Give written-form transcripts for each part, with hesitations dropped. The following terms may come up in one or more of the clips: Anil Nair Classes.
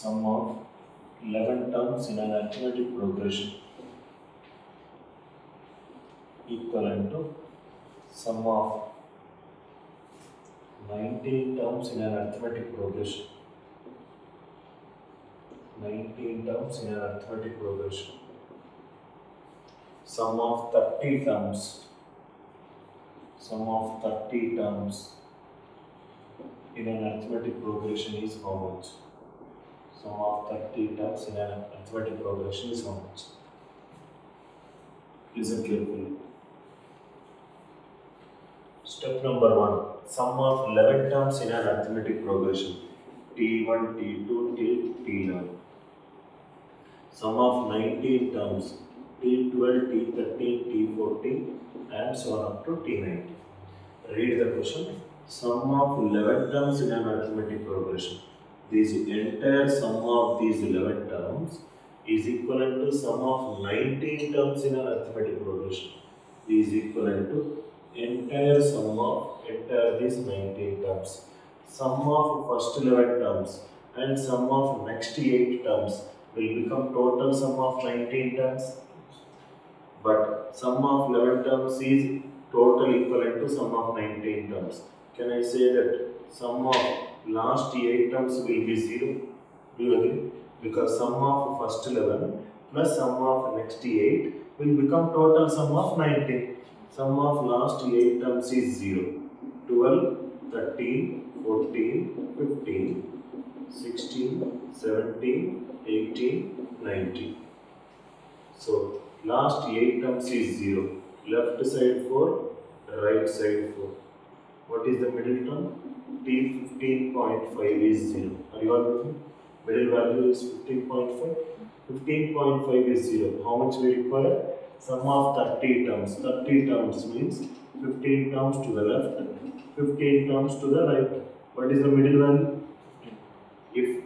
sum of 11 terms in an arithmetic progression equivalent to sum of 19 terms in an arithmetic progression. 19 terms in an arithmetic progression. Sum of 30 terms. Sum of 30 terms in an arithmetic progression is how much? Sum of 30 terms in an arithmetic progression is how much? Listen carefully. Step number 1. Sum of 11 terms in an arithmetic progression. T1, T2, T3, T9. Sum of 19 terms. T12, T13, T14 and so on up to T90. Read the question. Sum of 11 terms in an arithmetic progression. This entire sum of these 11 terms is equivalent to sum of 19 terms in an arithmetic progression. This is equivalent to entire sum of these 19 terms. Sum of first 11 terms and sum of next 8 terms will become total sum of 19 terms. But sum of 11 terms is total equivalent to sum of 19 terms. Can I say that sum of last 8 terms will be 0? Do you agree? Because sum of first 11 plus sum of next 8 will become total sum of 19. Sum of last 8 terms is 0. 12, 13, 14, 15, 16, 17, 18, 19. So last 8 terms is 0. Left side 4, right side 4. What is the middle term? T15.5 is 0. Are you all with me? Middle value is 15.5. 15.5 is 0. How much we require? Sum of 30 terms. 30 terms means 15 terms to the left, 15 terms to the right. What is the middle value? If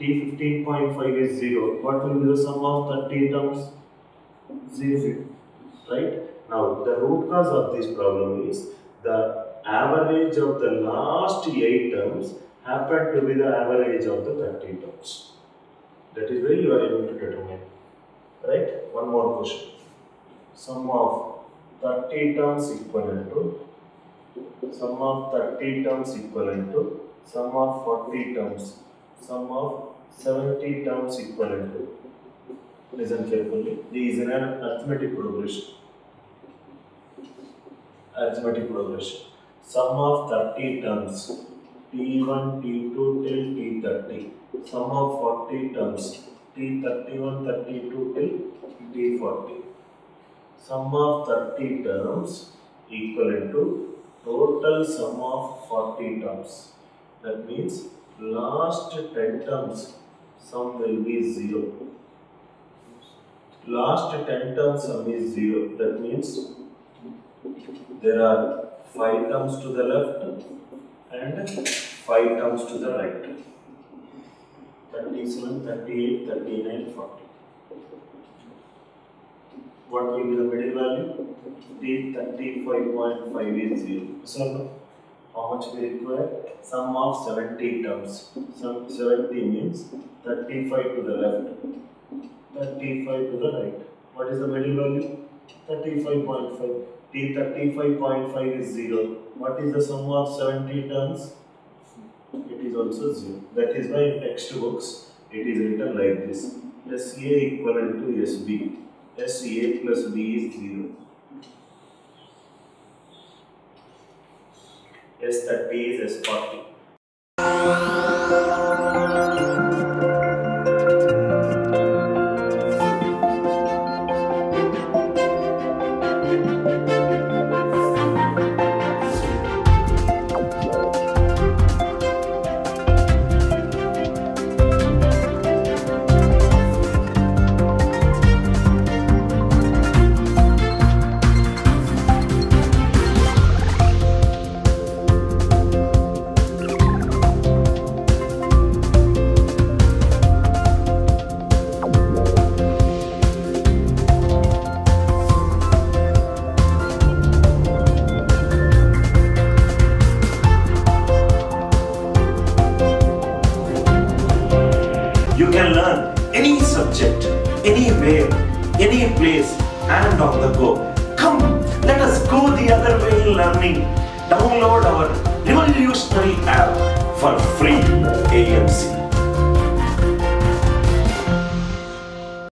T15.5 is 0, what will be the sum of 30 terms? 0. Right? Now, the root cause of this problem is the average of the last 8 terms happened to be the average of the 30 terms. That is where you are able to determine. Right? One more question. Sum of 30 terms equivalent to sum of 40 terms, sum of 70 terms equivalent to. Listen carefully. This is an arithmetic progression. Sum of 30 terms. T1, T2 till T30. Sum of 40 terms. T31, 32 till T40. Sum of 30 terms equivalent to total sum of 40 terms. That means last 10 terms sum will be 0. Last 10 terms sum is 0. That means there are 5 terms to the left and 5 terms to the right. 37, 38, 39, 40. What will be the middle value? T35.5 is 0. So how much we require? Sum of 70 terms. Sum 70 means 35 to the left, 35 to the right. What is the middle value? 35.5. T35.5 is 0. What is the sum of 70 terms? It is also 0. That is why in textbooks it is written like this. SA equivalent to SB. SA plus B is 0. S30 is S40. You can learn any subject, anywhere, any place, and on the go. Come, let us go the other way in learning. Download our revolutionary app for free AMC.